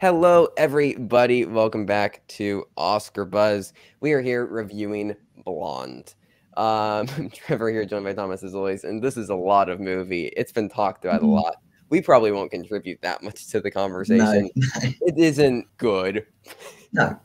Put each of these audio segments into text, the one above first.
Hello, everybody. Welcome back to Oscar Buzz. We are here reviewing Blonde. Trevor here, joined by Thomas as always, and this is a lot of movie. It's been talked about a lot. We probably won't contribute that much to the conversation. No. It isn't good. No.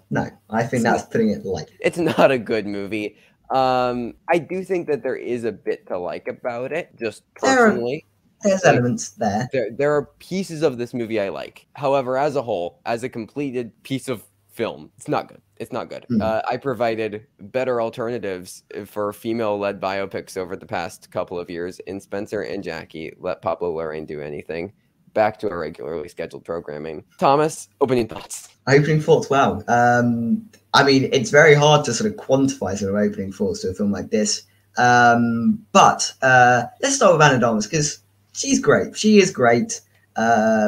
I think that's putting it lightly. It's not a good movie. I do think that there is a bit to like about it, just personally. There's elements there. There are pieces of this movie I like. However, as a whole, as a completed piece of film, it's not good. It's not good. I provided better alternatives for female-led biopics over the past couple of years in Spencer and Jackie. Let Pablo Larraín do anything. Back to our regularly scheduled programming. Thomas, opening thoughts. Opening thoughts, wow. I mean, it's very hard to sort of quantify sort of opening thoughts to a film like this. But let's start with Ana de Armas, because she's great. She is great.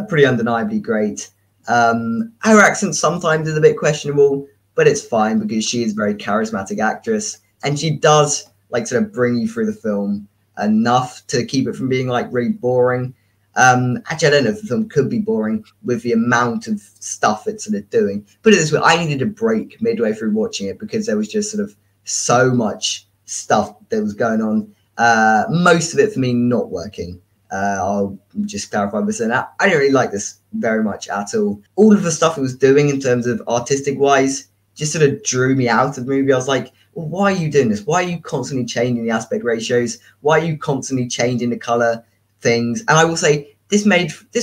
Pretty undeniably great. Her accent sometimes is a bit questionable, but it's fine because she is a very charismatic actress and she does like sort of bring you through the film enough to keep it from being like really boring. Actually, I don't know if the film could be boring with the amount of stuff it's sort of doing. Put it this way, I needed a break midway through watching it because there was just sort of so much stuff that was going on. Most of it for me not working. I'll just clarify by saying that I didn't really like this very much at all. All of the stuff it was doing in terms of artistic wise just sort of drew me out of the movie. I was like, well, why are you doing this? Why are you constantly changing the aspect ratios? Why are you constantly changing the color things? And I will say this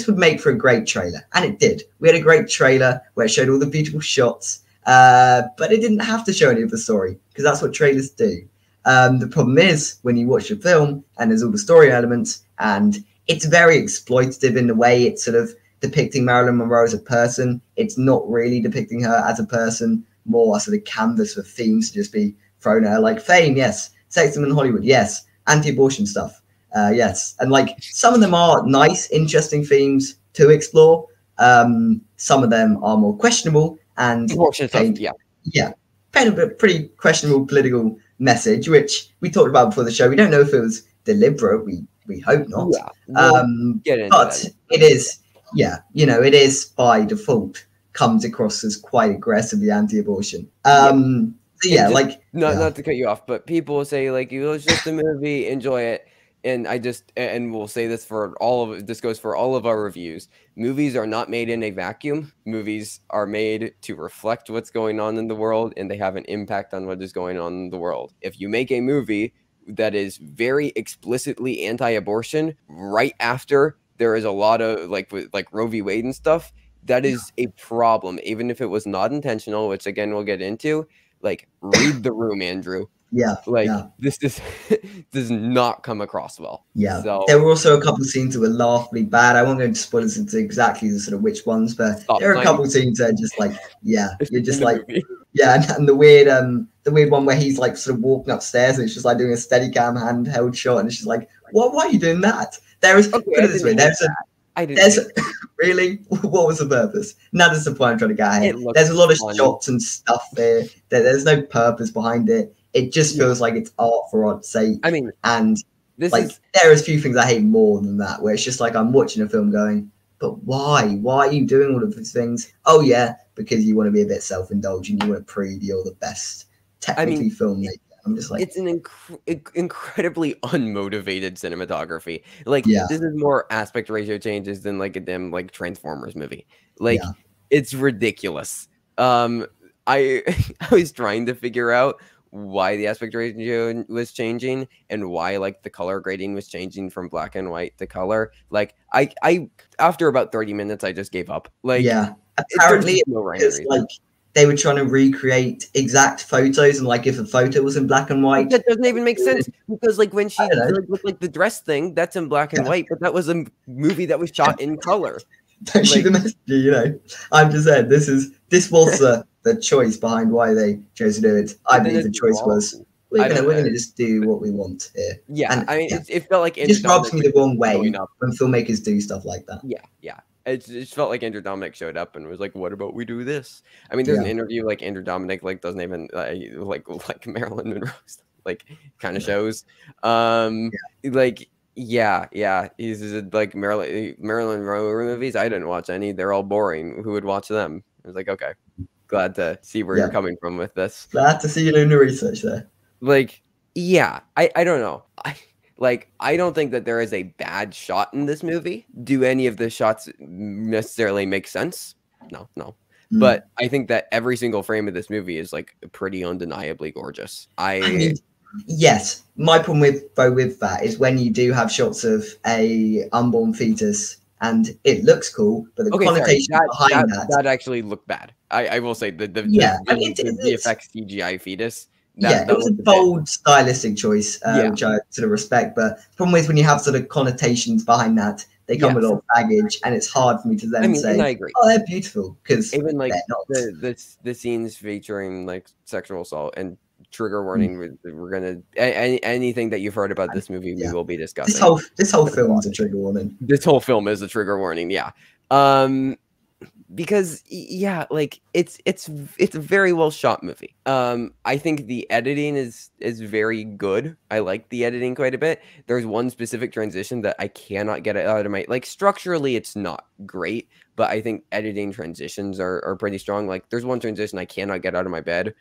would make for a great trailer, and it did. We had a great trailer where it showed all the beautiful shots, but it didn't have to show any of the story because that's what trailers do. The problem is when you watch a film and there's all the story elements and it's very exploitative in the way it's sort of depicting Marilyn Monroe as a person. It's not really depicting her as a person, more a sort of canvas for themes to just be thrown at her, like fame, yes, sexism in Hollywood, yes, anti-abortion stuff, yes. And like some of them are nice, interesting themes to explore. Some of them are more questionable and paint a pretty questionable political message, which we talked about before the show. We don't know if it was deliberate. We hope not. Yeah, we'll get into that. It is, yeah, you know, it is by default comes across as quite aggressively anti-abortion. Not to cut you off, but people say like, it was just a movie, enjoy it. And we'll say this for all of this goes for all of our reviews. Movies are not made in a vacuum. Movies are made to reflect what's going on in the world, and they have an impact on what is going on in the world. If you make a movie that is very explicitly anti-abortion right after there is a lot of like Roe v. Wade and stuff, that is a problem, even if it was not intentional, which again we'll get into. Like, read the room, Andrew. This does not come across well. Yeah. So there were also a couple of scenes that were laughably bad. I won't go into spoilers into exactly the sort of which ones, but there are a couple of scenes that are just like, you're just like, and the weird one where he's like sort of walking upstairs and it's just like doing a Steadicam handheld shot, and it's just like, what? Why are you doing that? There is. Okay, put it this way. Really? What was the purpose? Now that's the point I'm trying to get at here. There's a lot of shots and stuff there. There's no purpose behind it. It just feels like it's art for art's sake. I mean, and this there is few things I hate more than that, where it's just like I'm watching a film going, but why? Why are you doing all of these things? Oh yeah, because you want to be a bit self-indulgent. You want to preview the best filmmaker. I'm just like, it's an incredibly unmotivated cinematography. Like this is more aspect ratio changes than like a damn like Transformers movie. Like it's ridiculous. I was trying to figure out why the aspect ratio was changing and why like the color grading was changing from black and white to color. Like I after about 30 minutes I just gave up. Like apparently it's like they were trying to recreate exact photos, and like if a photo was in black and white, that doesn't even make sense because like when she looked like the dress thing, that's in black and white, but that was a movie that was shot in color. Don't shoot the messenger, you know. I'm just saying this was the choice behind why they chose to do it. I believe the choice was we're gonna just do what we want here. Yeah, and I mean, it felt like it just rubs me the wrong way when filmmakers do stuff like that. Yeah. It felt like Andrew Dominik showed up and was like, "What about we do this?" I mean, there's an interview like Andrew Dominik like doesn't even like Marilyn Monroe's like kind of shows. Like Yeah. He's like Marilyn Monroe movies. I didn't watch any. They're all boring. Who would watch them? I was like, okay, glad to see where you're coming from with this. Glad to see you doing the research there. Like, yeah, I don't know. I don't think that there is a bad shot in this movie. Do any of the shots necessarily make sense? No. Mm. But I think that every single frame of this movie is like pretty undeniably gorgeous. I mean, yes, my problem with that is when you do have shots of a unborn fetus and it looks cool, but the connotation behind that actually looked bad. I will say the effects CGI fetus. That was a bold stylistic choice, which I sort of respect. But the problem is when you have sort of connotations behind that, they come with a lot of baggage, and it's hard for me to then say, I agree. "Oh, they're beautiful," because even like the scenes featuring like sexual assault, and trigger warning: we're gonna anything that you've heard about this movie, we will be discussing. This whole film is a trigger warning. This whole film is a trigger warning. Yeah. Because like it's a very well shot movie. I think the editing is very good. I like the editing quite a bit. There's one specific transition that I cannot get out of my, like, structurally it's not great, but I think editing transitions are pretty strong. Like there's one transition I cannot get out of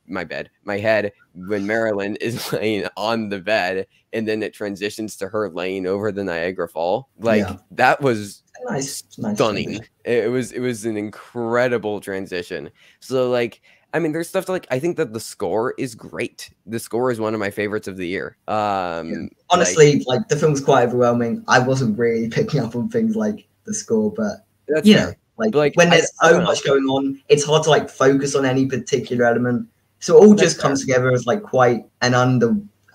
my head when Marilyn is laying on the bed and then it transitions to her laying over the Niagara Fall. Like that was nice, stunning. It was an incredible transition. So like, I mean, there's stuff to like. I think that the score is great. The score is one of my favorites of the year. Honestly, like the film's quite overwhelming. I wasn't really picking up on things like the score, but you know, like when there's so much going on, it's hard to like focus on any particular element. So it all just comes together as like quite an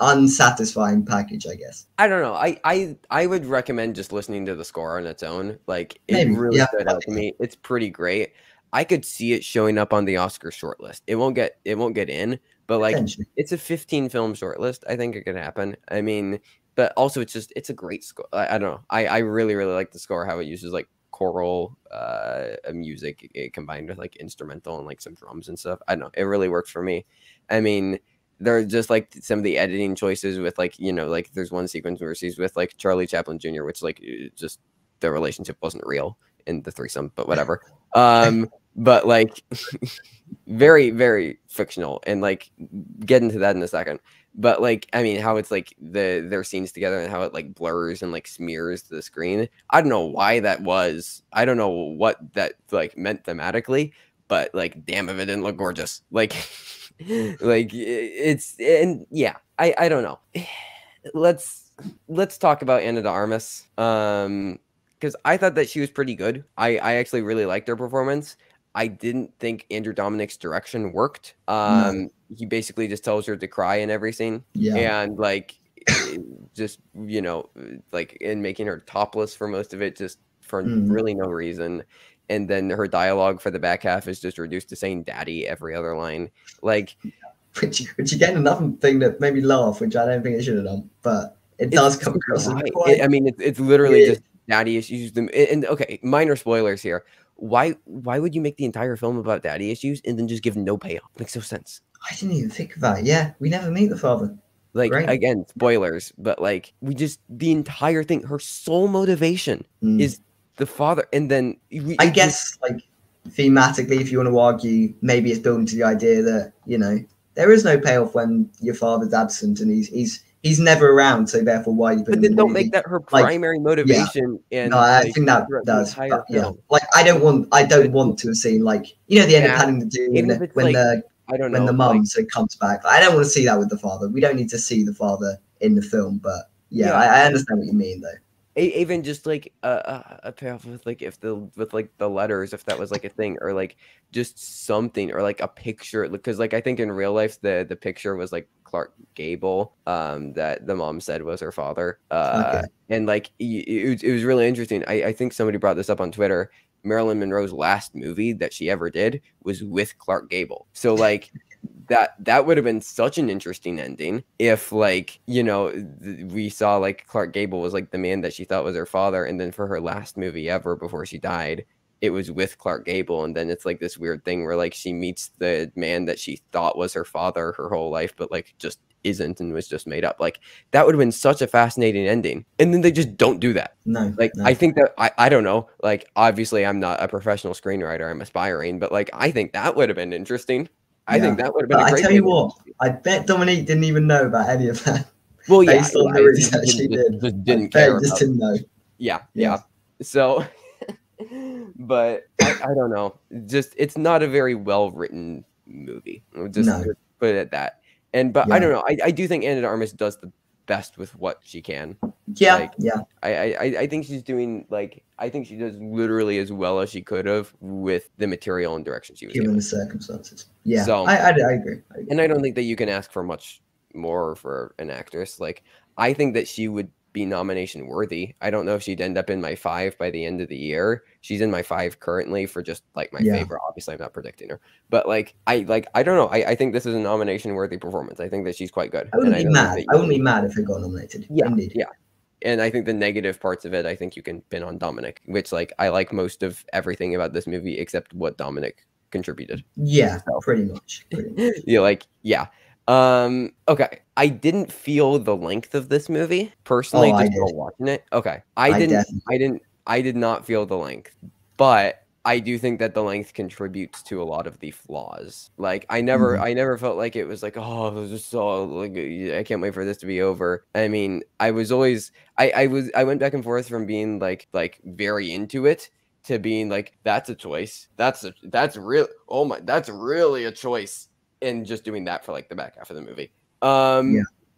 unsatisfying package, I guess. I don't know. I would recommend just listening to the score on its own. Like it really stood out to me. It's pretty great. I could see it showing up on the Oscar shortlist. It won't get in, but like it's a 15 film shortlist. I think it could happen. I mean, but also it's a great score. I don't know. I really like the score, how it uses like choral music combined with like instrumental and like some drums and stuff. I don't know. It really works for me. I mean, they're just like some of the editing choices with like, you know, like there's one sequence where she's with like Charlie Chaplin Jr., which like just their relationship wasn't real in the threesome, but whatever. But like very, very fictional, and like get into that in a second. But like, I mean, how it's like their scenes together and how it like blurs and like smears the screen. I don't know why that was. I don't know what that like meant thematically, but like, damn if it didn't look gorgeous. Like, like it's, and yeah, I don't know. Let's talk about Ana de Armas, because I thought that she was pretty good. I actually really liked her performance. I didn't think Andrew Dominik's direction worked. He basically just tells her to cry in every scene, and like just, you know, like, and making her topless for most of it, just for really no reason. And then her dialogue for the back half is just reduced to saying daddy every other line. Like, which again, another thing that made me laugh, which I don't think it should have done, but it does come across. I mean, it's literally just daddy issues. And okay, minor spoilers here. Why would you make the entire film about daddy issues and then just give no payoff? Makes no sense. I didn't even think of that. Yeah, we never meet the father. Like, again, spoilers, but like, we just, the entire thing, her sole motivation is the father. And then I guess like thematically, if you want to argue, maybe it's building to the idea that, you know, there is no payoff when your father's absent and he's never around, so therefore why you put him in the movie? But then don't make that her primary motivation. And no, I think that does. Like I don't want to have seen, like, you know, the end of Paddington 2 when the mum comes back. I don't want to see that with the father. We don't need to see the father in the film, but I understand what you mean though. Even just like a payoff with like the letters, if that was like a thing, or like just something, or like a picture, because like I think in real life the picture was like Clark Gable, that the mom said was her father, and like it was really interesting. I think somebody brought this up on Twitter. Marilyn Monroe's last movie that she ever did was with Clark Gable, so like. That would have been such an interesting ending if, like, you know, we saw like Clark Gable was like the man that she thought was her father, and then for her last movie ever before she died, it was with Clark Gable, and then it's like this weird thing where like she meets the man that she thought was her father her whole life, but like just isn't and was just made up. Like, that would have been such a fascinating ending. And then they just don't do that. No. Like, no. I think that, I don't know. Like, obviously I'm not a professional screenwriter. I'm aspiring. But, like, I think that would have been interesting. I think that would have been a great I tell you what, I bet Dominik didn't even know about any of that. Well, yeah. Based on the research he did. Just didn't know. Yeah. So... But I don't know. Just, it's not a very well written movie. I'll just put it at that. And but I don't know. I do think Ana de Armas does the best with what she can. Yeah, like, yeah. I think she's doing, like, I think she does literally as well as she could have with the material and direction she was given the circumstances. Yeah, so I agree. And I don't think that you can ask for much more for an actress. Like, I think that she would be nomination worthy. I don't know if she'd end up in my 5 by the end of the year. She's in my 5 currently for just like my favorite. Obviously I'm not predicting her, but I don't know. I think this is a nomination worthy performance. I think that she's quite good. I wouldn't be mad if it got nominated. Yeah, indeed. Yeah. And I think the negative parts of it, I think you can pin on Dominik, which, like, I like most of everything about this movie except what Dominik contributed. Yeah, so. Pretty much. You're like, yeah. Okay. I didn't feel the length of this movie personally, just while watching it. Okay. I did not feel the length, but I do think that the length contributes to a lot of the flaws. Like, I never felt like it was like, oh, it was just so, like, I can't wait for this to be over. I mean, I was always, I went back and forth from being like very into it to being like, that's a choice. That's really a choice. And just doing that for, like, the back half of the movie. But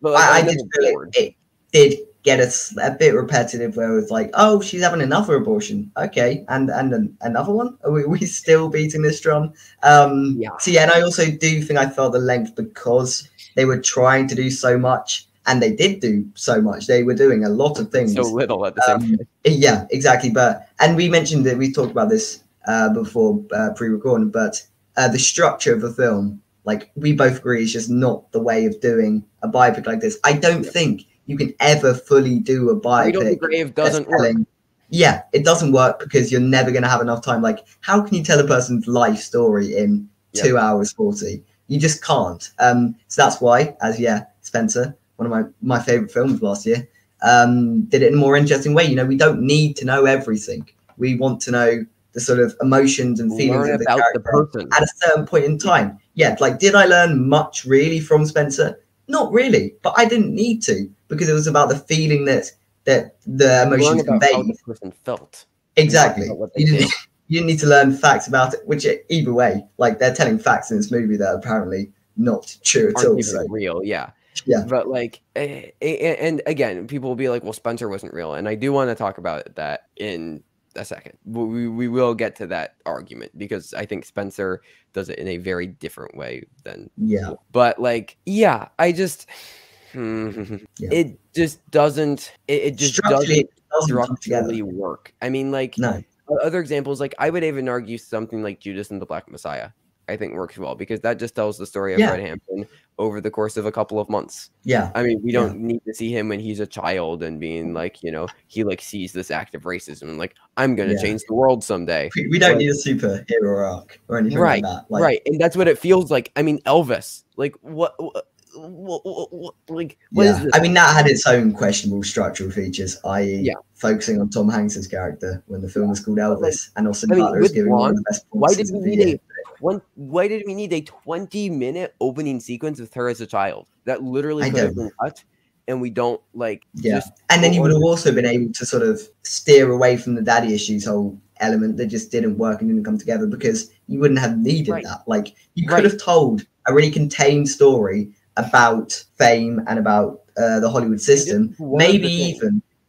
like, I just feel it did get a bit repetitive, where it's like, oh, she's having another abortion. Okay, and another one? Are we still beating this drum? So, yeah, and I also do think I felt the length because they were trying to do so much, and they did do so much. They were doing a lot of things. So little at the same time. Yeah, exactly. And we mentioned that we talked about this before pre-recording, but the structure of the film, like, we both agree, is just not the way of doing a biopic like this. I don't think you can ever fully do a biopic. We don't agree it doesn't work. Yeah, it doesn't work because you're never going to have enough time. Like, how can you tell a person's life story in 2 hours 40? You just can't. So that's why, Spencer, one of my favorite films last year, did it in a more interesting way. You know, we don't need to know everything. We want to know the sort of emotions and feelings of the character at a certain point in time. Yeah, like, did I learn much really from Spencer? Not really, but I didn't need to, because it was about the feeling that the emotions conveyed. How the person felt. Exactly. You didn't need to learn facts about it, which either way, like, they're telling facts in this movie that are apparently not true at all. So. Real, yeah. Yeah, but like, and again, people will be like, well, Spencer wasn't real, and I do want to talk about that in a second. We will get to that argument, because I think Spencer does it in a very different way than it just doesn't structurally work. I mean, like, other examples, like, I would even argue something like Judas and the Black Messiah, I think, works well, because that just tells the story of Fred Hampton over the course of a couple of months. Yeah. I mean, we don't need to see him when he's a child and being like, you know, he like sees this act of racism and like, I'm going to change the world someday. We don't need a superhero arc or anything like that. Like, right. And that's what it feels like. I mean, Elvis, like, what is this? I mean, that had its own questionable structural features, i.e. focusing on Tom Hanks' character when the film was called Elvis, and Austin Butler was giving one of the best performances of the year. Why did we need a 20-minute opening sequence with her as a child? That literally could have been cut, and we don't, like... Yeah, and then you would have also been able to sort of steer away from the daddy issues whole element that just didn't work and didn't come together, because you wouldn't have needed that. Like, you could have told a really contained story about fame and about the Hollywood system, maybe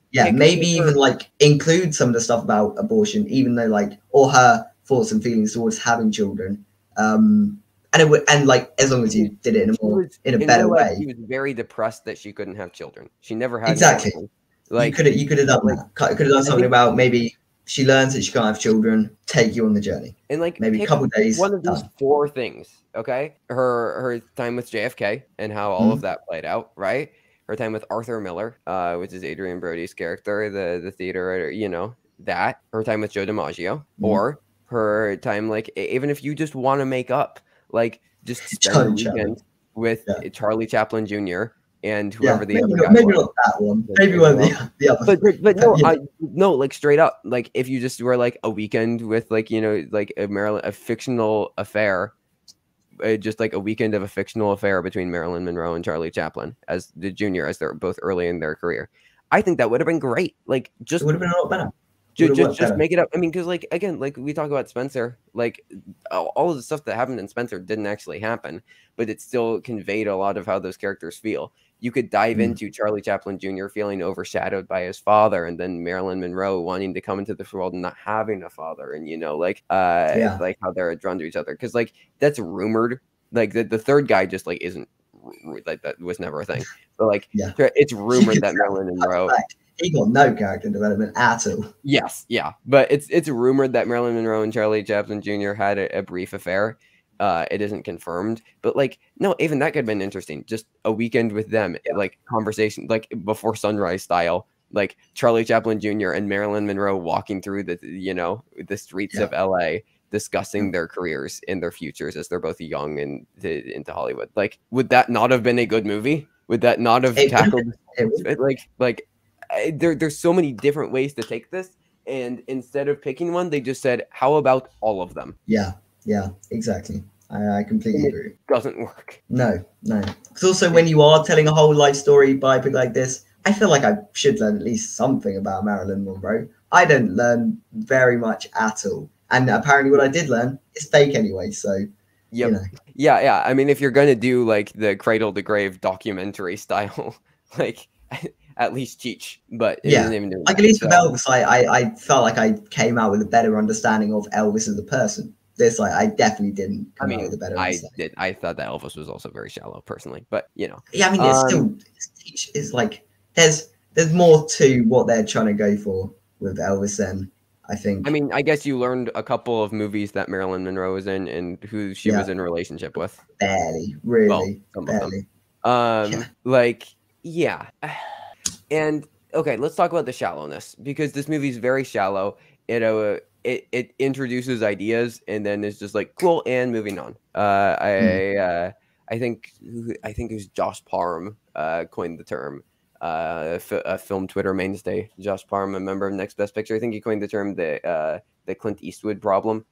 even like include some of the stuff about abortion, even though like, or her thoughts and feelings towards having children, and it would, and like, as long as you did it in a better way. She was very depressed that she couldn't have children. She never had children. Like, you could have done something about, maybe she learns that she can't have children, take you on the journey, and like maybe a couple days. One of these 4 things. Okay, her time with JFK and how all of that played out, right? Her time with Arthur Miller, which is Adrian Brody's character, the theater writer, you know, that. Her time with Joe DiMaggio, or her time, like, even if you just want to make up, like, just spend the weekend with Charlie Chaplin Jr. and whoever the other guy was. Not that one. Maybe one of the other. But no, no, like straight up, like if you just were like a weekend with like, you know, like a fictional affair, just like a weekend of a fictional affair between Marilyn Monroe and Charlie Chaplin as the Jr. as they're both early in their career. I think that would have been great. Like just would have been a lot better. Just make it up. I mean, because like again, like we talk about Spencer, like all of the stuff that happened in Spencer didn't actually happen, but it still conveyed a lot of how those characters feel. You could dive into Charlie Chaplin Jr. feeling overshadowed by his father, and then Marilyn Monroe wanting to come into this world and not having a father, and you know, like like how they're drawn to each other, because like that's rumored. Like the third guy just like isn't like that was never a thing. But like it's rumored that Marilyn Monroe. He got no character development at all. Yes, yeah, but it's rumored that Marilyn Monroe and Charlie Chaplin Jr. had a brief affair. It isn't confirmed, but like no, even that could have been interesting. Just a weekend with them, like conversation, like before sunrise style, like Charlie Chaplin Jr. and Marilyn Monroe walking through the the streets of L.A. discussing their careers and their futures as they're both young and into Hollywood. Like, would that not have been a good movie? Would that not have tackled like? There's so many different ways to take this, and instead of picking one, they just said, "How about all of them?" Yeah, yeah, exactly. I completely agree. It doesn't work. No, no. Because also, when you are telling a whole life story by a book like this, I feel like I should learn at least something about Marilyn Monroe. I don't learn very much at all, and apparently, what I did learn is fake anyway. So. Yep. You know. Yeah, yeah. I mean, if you're gonna do like the cradle to grave documentary style, like. At least teach, but it didn't even do that, like at least with Elvis, I felt like I came out with a better understanding of Elvis as a person. This, like, I definitely didn't come out with a better understanding. I thought that Elvis was also very shallow, personally, but you know. Yeah, I mean, it's still it's like there's more to what they're trying to go for with Elvis than I think. I mean, I guess you learned a couple of movies that Marilyn Monroe was in and who she was in a relationship with. Barely, really, well, barely. Like, yeah. And okay, let's talk about the shallowness, because this movie is very shallow. It introduces ideas and then it's just like cool and moving on. I think it was Josh Parham coined the term. A film Twitter mainstay, Josh Parham, a member of Next Best Picture. I think he coined the term the Clint Eastwood problem,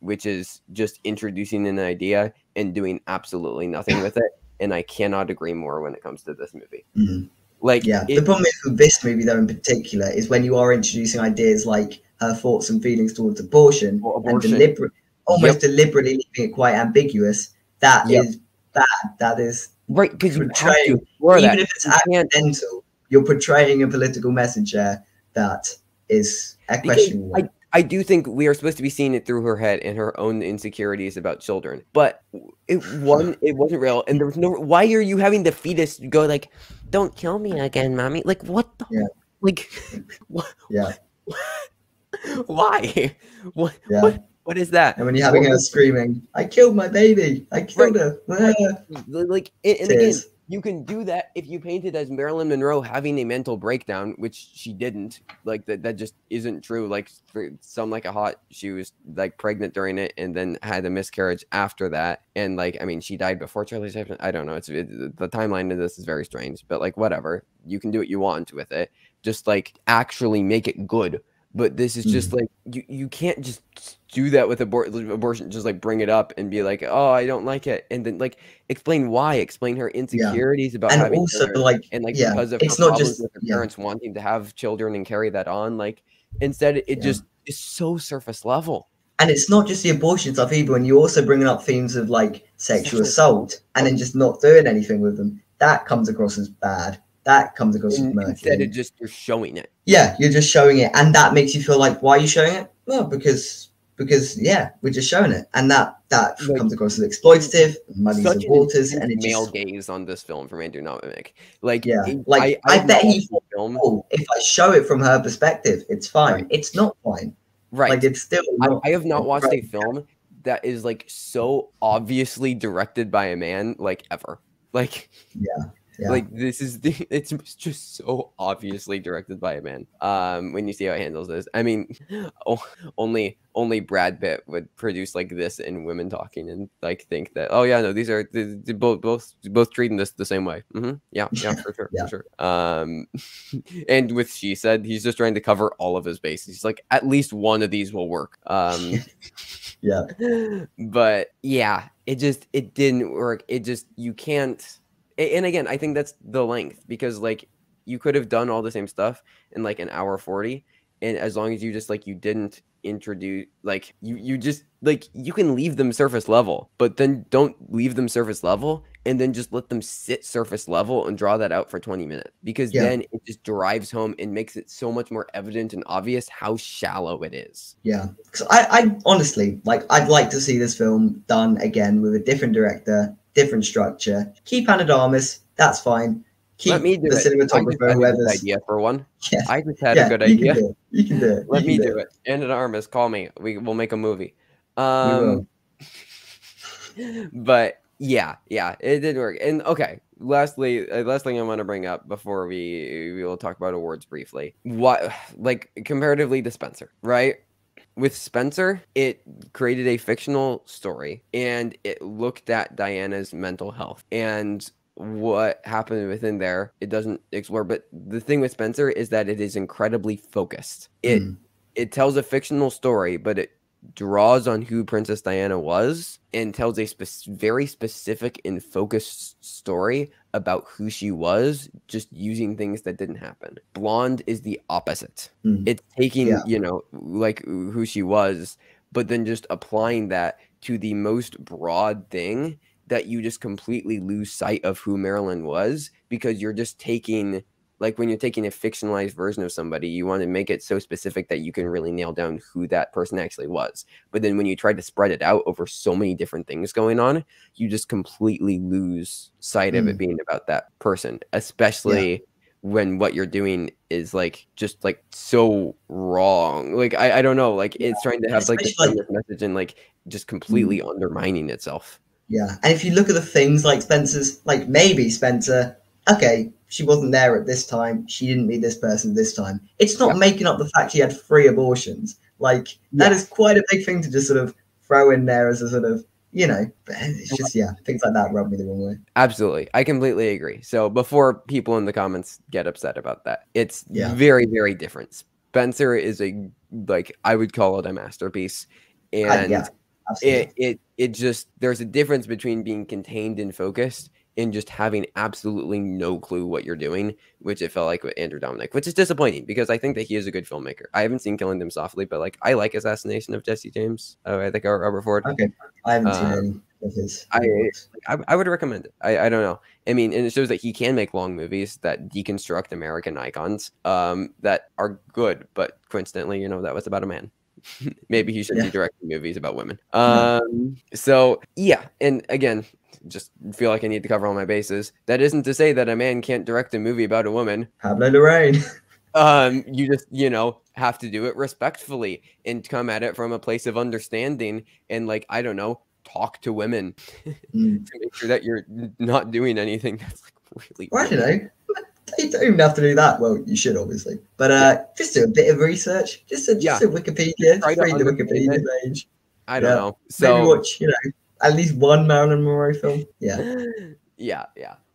which is just introducing an idea and doing absolutely nothing with it. And I cannot agree more when it comes to this movie. Mm-hmm. Like, the problem is with this movie, though, in particular, is when you are introducing ideas like her thoughts and feelings towards abortion. And almost deliberately leaving it quite ambiguous. That is bad. That is right, because you have to explore that. Even if it's accidental, you're portraying a political message there that is a question. I do think we are supposed to be seeing it through her head and her own insecurities about children, but it wasn't real, and there was no. Why are you having the fetus go like, "Don't kill me again, mommy"? Like what? The, like what? Yeah. Why? What? Yeah. What is that? And when you're having her screaming, "I killed my baby! I killed her!" Like, and again, you can do that if you paint it as Marilyn Monroe having a mental breakdown, which she didn't. Like that just isn't true. Like she was like pregnant during it and then had a miscarriage after that. And like, I mean, she died before Charlie Chaplin. I don't know. The timeline of this is very strange, but like whatever, you can do what you want with it. Just like actually make it good. But this is just like, you can't just do that with abortion, just like bring it up and be like, oh, I don't like it. And then like, explain why, explain her insecurities about having children. Because of her problems with her parents wanting to have children and carry that on. Like instead, it just is so surface level. And it's not just the abortion stuff either. And you're also bringing up themes of like sexual assault and then just not doing anything with them. That comes across as bad. That comes across as murky. Instead of just you're showing it. Yeah, you're just showing it. And that makes you feel like, why are you showing it? Well, because we're just showing it. And that like, comes across as exploitative, muddies the waters, and it's male gaze on this film from Andrew Dominik. Like, I bet he thought, oh, if I show it from her perspective, it's fine. Right. It's not fine. Right. Like it's still I have not watched a film that is like so obviously directed by a man like ever. Like Yeah. Like, this is it's just so obviously directed by a man. When you see how it handles this, I mean, only Brad Pitt would produce like this in Women Talking and like think that, oh yeah, no, these are both treating this the same way. Mm-hmm. Yeah, for sure, yeah. For sure. And with She Said, he's just trying to cover all of his bases. He's like, at least one of these will work. Yeah, but yeah, it didn't work. It just, you can't. And again, I think that's the length, because like you could have done all the same stuff in like an hour 40, and as long as you just like, you didn't introduce, like you just like, you can leave them surface level, but then don't leave them surface level and then just let them sit surface level and draw that out for 20 minutes, because yeah, then it just drives home and makes it so much more evident and obvious how shallow it is. Yeah, because I honestly, like, I'd like to see this film done again with a different director, different structure. Keep Ana de Armas, that's fine. Keep the cinematographer, whoever's idea for one. Yeah. I just had a good idea. You can do it. Let me do it. Ana de Armas, call me. We'll make a movie. But yeah, it did work. And okay, lastly, last thing I want to bring up before we will talk about awards briefly. What, like, comparatively to Spencer, right? With Spencer, it created a fictional story, and it looked at Diana's mental health and what happened within there. It doesn't explore, but the thing with Spencer is that it is incredibly focused. It tells a fictional story, but it draws on who Princess Diana was and tells a very specific and focused story about who she was, just using things that didn't happen. Blonde is the opposite. It's taking, you know, like who she was, but then just applying that to the most broad thing that you just completely lose sight of who Marilyn was, because you're just taking, like, when you're taking a fictionalized version of somebody, you want to make it so specific that you can really nail down who that person actually was. But then when you try to spread it out over so many different things going on, you just completely lose sight of it being about that person, especially when what you're doing is like just like so wrong. Like, I don't know, like it's trying to have especially like this message and like just completely undermining itself. Yeah. And if you look at the things like Spencer's, like maybe Spencer, okay, she wasn't there at this time, she didn't meet this person this time. It's not making up the fact she had 3 abortions. Like, that is quite a big thing to just sort of throw in there as a sort of, you know, it's just, yeah, things like that rub me the wrong way. Absolutely. I completely agree. So before people in the comments get upset about that, it's very, very different. Spencer is a, like, I would call it a masterpiece. And it just, there's a difference between being contained and focused and just having absolutely no clue what you're doing, which it felt like with Andrew Dominik, which is disappointing because I think that he is a good filmmaker. I haven't seen Killing Them Softly, but like I like Assassination of Jesse James. Oh, I think Robert Ford. Okay, I haven't seen it. I would recommend it. I don't know. I mean, and it shows that he can make long movies that deconstruct American icons that are good, but coincidentally, you know, that was about a man. Maybe he should be directing movies about women. So yeah, and again, just feel like I need to cover all my bases. That isn't to say that a man can't direct a movie about a woman. Pablo Larraín. You just, you know, have to do it respectfully and come at it from a place of understanding and, like, I don't know, talk to women to make sure that you're not doing anything that's like really. Well, I don't know. You don't even have to do that. Well, you should obviously, but just do a bit of research. Just a Wikipedia. Just read the Wikipedia page. I don't know. So maybe watch, you know, at least one Marilyn Monroe film. Yeah.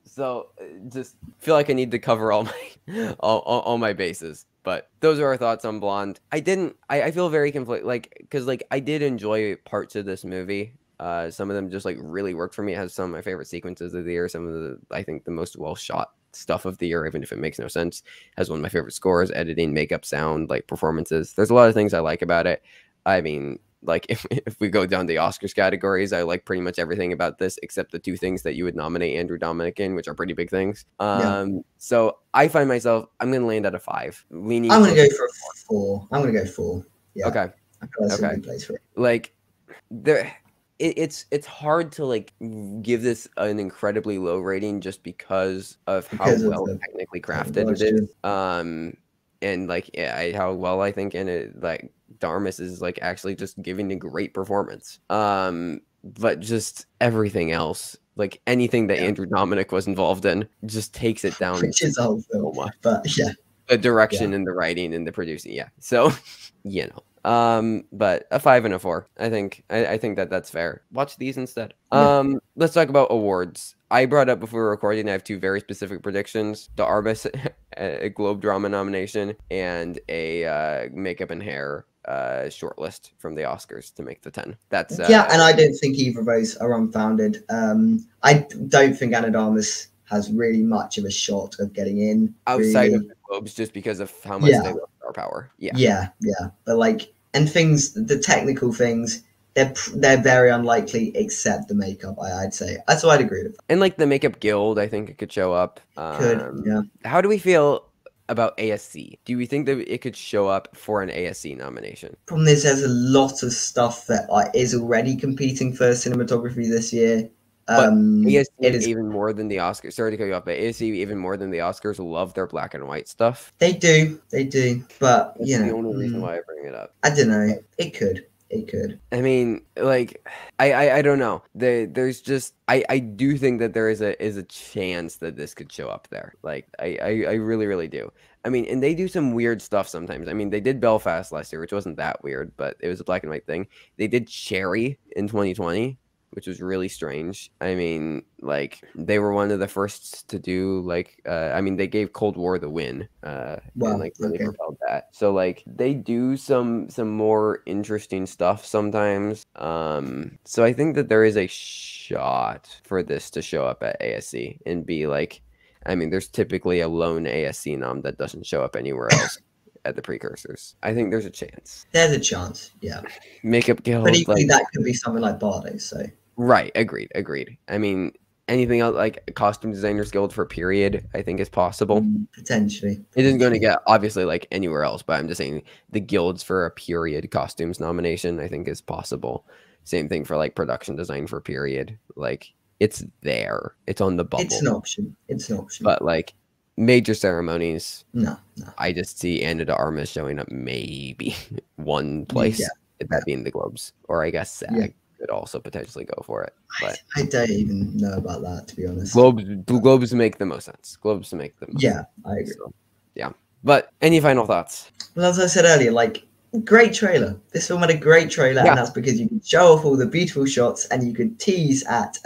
So just feel like I need to cover all my all my bases. But those are our thoughts on Blonde. I feel very conflicted, like, because like I did enjoy parts of this movie. Some of them just like really worked for me. It has some of my favorite sequences of the year. Some of the, I think, the most well shot stuff of the year, even if it makes no sense. Has one of my favorite scores, editing, makeup, sound, like performances. There's a lot of things I like about it. I mean, like if we go down the Oscars categories, I like pretty much everything about this except the 2 things that you would nominate Andrew Dominik in, which are pretty big things. So I find myself, I'm gonna land at a 5. Leaning, I'm gonna go for a 4. I'm gonna go 4. Yeah. Okay. That's a good place for it. Like there, it's hard to like give this an incredibly low rating just because of how well technically crafted it is. And like how well I think in it, like Darmus is like actually just giving a great performance. But just everything else like anything that Andrew Dominik was involved in just takes it down. Which is a little much, but yeah. The direction and the writing and the producing, so you know, but a 5 and a 4, I think. I think that that's fair. Watch these instead. Let's talk about awards. I brought up before recording, I have two very specific predictions: the Arbus a Globe Drama nomination and a makeup and hair shortlist from the Oscars to make the 10. That's and I don't think either of those are unfounded. I don't think Ana de Armas has really much of a shot of getting in outside of the Globes, just because of how much they love star power. But like, and things, the technical things, they're very unlikely, except the makeup. I'd say that's what I'd agree with. And like the makeup guild, I think it could show up. How do we feel about ASC? Do we think that it could show up for an ASC nomination? Problem is, there's a lot of stuff that is already competing for cinematography this year. But ASC even more than the Oscars. Sorry to cut you off, but ASC even more than the Oscars love their black and white stuff. They do. But you know, the only reason why I bring it up. I don't know. It could. I mean, like, I don't know. There's just I do think that there is a chance that this could show up there. Like I really, really do. I mean, and they do some weird stuff sometimes. I mean, they did Belfast last year, which wasn't that weird, but it was a black and white thing. They did Cherry in 2020. Which was really strange. I mean, like, they were one of the first to do, like, I mean, they gave Cold War the win. And, like, really propelled that. So, like, they do some more interesting stuff sometimes. So I think that there is a shot for this to show up at ASC and be, like, I mean, there's typically a lone ASC nom that doesn't show up anywhere else. At the precursors, I think there's a chance. Yeah. Makeup guild, but equally, like, that could be something like Bardo. So right, agreed. I mean, anything else like costume designers guild for period, I think is possible. Potentially, it isn't going to get obviously like anywhere else, but I'm just saying the guilds for a period costumes nomination, I think, is possible. Same thing for like production design for period. Like it's there, it's on the bubble. It's an option. But like. Major ceremonies. No. I just see Ana de Armas showing up maybe one place, that being the Globes, or I guess SAG could also potentially go for it. But I don't even know about that, to be honest. Globes make the most sense. Yeah, I agree. So, yeah, but any final thoughts? Well, as I said earlier, like great trailer. This film had a great trailer, and that's because you can show off all the beautiful shots and you could tease at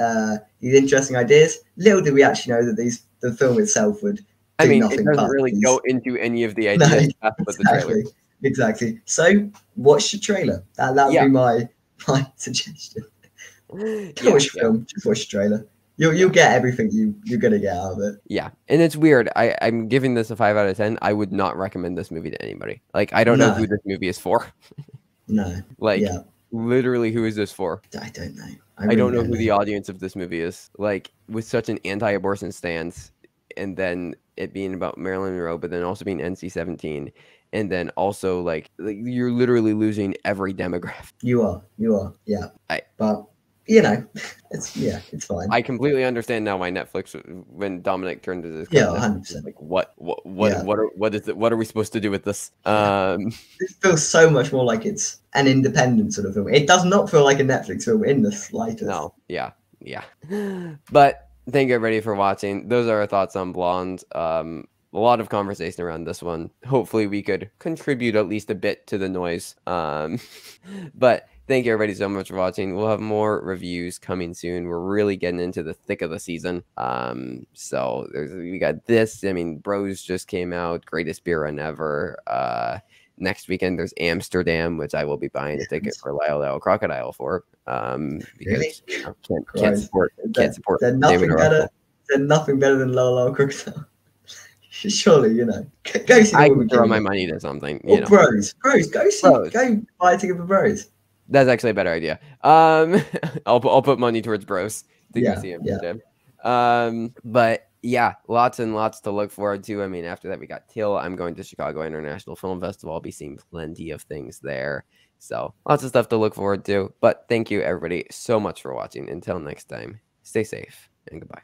these interesting ideas. Little did we actually know that the film itself would. I mean, it doesn't really go into any of the ideas. No, exactly. So watch the trailer. That would be my suggestion. Don't watch the film, just watch the trailer. You'll get everything you're going to get out of it. Yeah, and it's weird. I'm giving this a 5 out of 10. I would not recommend this movie to anybody. Like, I don't know who this movie is for. No. Like, literally, who is this for? I don't know. I don't know who the audience of this movie is. Like, with such an anti-abortion stance, and then it being about Marilyn Monroe, but then also being NC-17, and then also like you're literally losing every demographic. You are, yeah. But you know, it's fine. I completely understand now why Netflix, when Dominik turned to this, like what are we supposed to do with this? It feels so much more like it's an independent sort of film. It does not feel like a Netflix film in the slightest. No, yeah, but. Thank you, everybody, for watching. Those are our thoughts on Blonde. A lot of conversation around this one. Hopefully, we could contribute at least a bit to the noise. But thank you, everybody, so much for watching. We'll have more reviews coming soon. We're really getting into the thick of the season. So we got this. I mean, Bros just came out. Greatest Beer Run Ever. Next weekend, there's Amsterdam, which I will be buying a ticket for Lyle Crocodile for. Because really? can't support. They're nothing better than Lyle Crocodile. Surely, you know. Go see. I can throw my money to something. You know. Bros. Go buy a ticket for Bros. That's actually a better idea. I'll put money towards Bros to go see Amsterdam. Yeah. But. Yeah, lots and lots to look forward to. I mean, after that, we got Till. I'm going to Chicago International Film Festival. I'll be seeing plenty of things there. So lots of stuff to look forward to. But thank you, everybody, so much for watching. Until next time, stay safe and goodbye.